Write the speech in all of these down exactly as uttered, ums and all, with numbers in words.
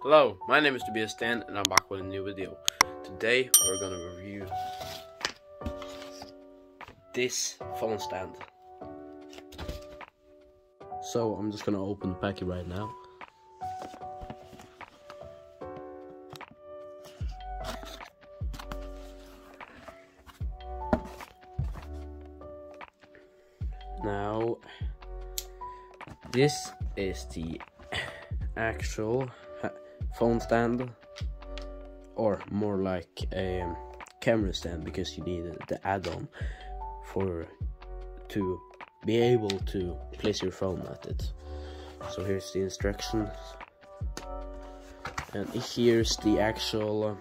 Hello, my name is Tobias Sten and I'm back with a new video. Today we're going to review this phone stand. So I'm just going to open the packet right now. Now, this is the actual phone stand, or more like a camera stand, because you need the add-on for to be able to place your phone at it. So here's the instructions, and here's the actual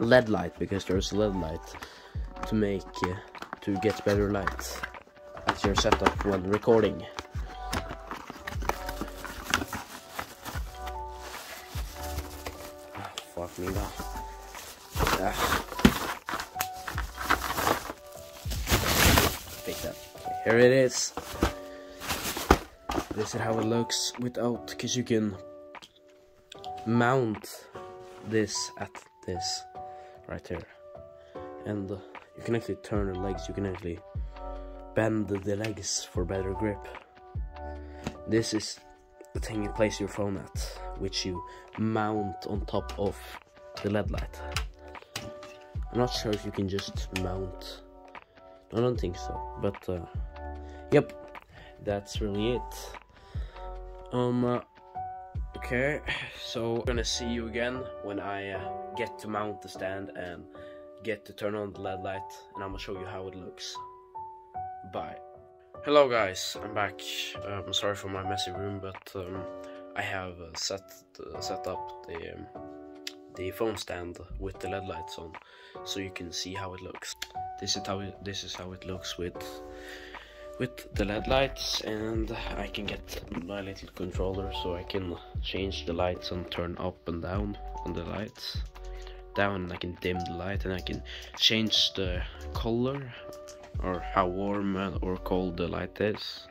L E D light, because there's L E D light to make uh, to get better light at your setup when recording. Fuck me now. Yeah. Take that. Okay, here it is. This is how it looks without, because you can mount this at this right here, and uh, you can actually turn the legs. You can actually bend the legs for better grip. This is the thing you place your phone at, which you mount on top of the L E D light. I'm not sure if you can just mount. I don't think so, but uh, yep, that's really it. Um, uh, okay, so I'm gonna see you again when I uh, get to mount the stand and get to turn on the L E D light, and I'm gonna show you how it looks. Bye. Hello guys, I'm back. I'm um, sorry for my messy room, but um, I have uh, set uh, set up the um, the phone stand with the L E D lights on, so you can see how it looks. This is how it, this is how it looks with with the L E D lights, and I can get my little controller, so I can change the lights and turn up and down on the lights. Down, and I can dim the light, and I can change the color, or how warm or cold the light is,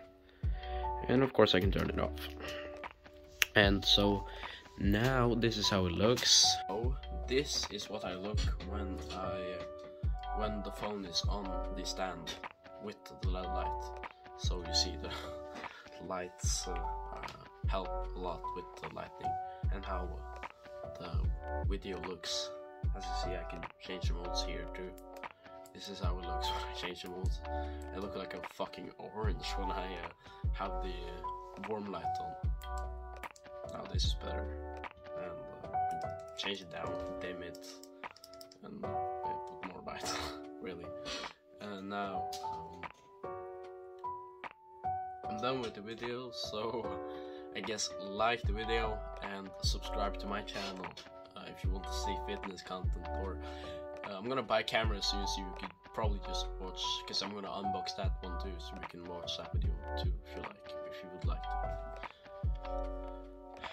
and of course I can turn it off. And so now this is how it looks. Oh, this is what I look when I when the phone is on the stand with the L E D light. So you see the lights uh, uh, help a lot with the lighting and how the video looks. As you see, I can change the modes here too. This is how it looks when I change the modes. I look like a fucking orange when I uh, have the uh, warm light on. Now this is better. And uh, change it down, dim it, and uh, put more light. Really. And now um, I'm done with the video. So I guess like the video and subscribe to my channel uh, if you want to see fitness content, or. Uh, I'm gonna buy a camera soon, so you could probably just watch, because I'm gonna unbox that one too, so we can watch that video too if you like, if you would like to.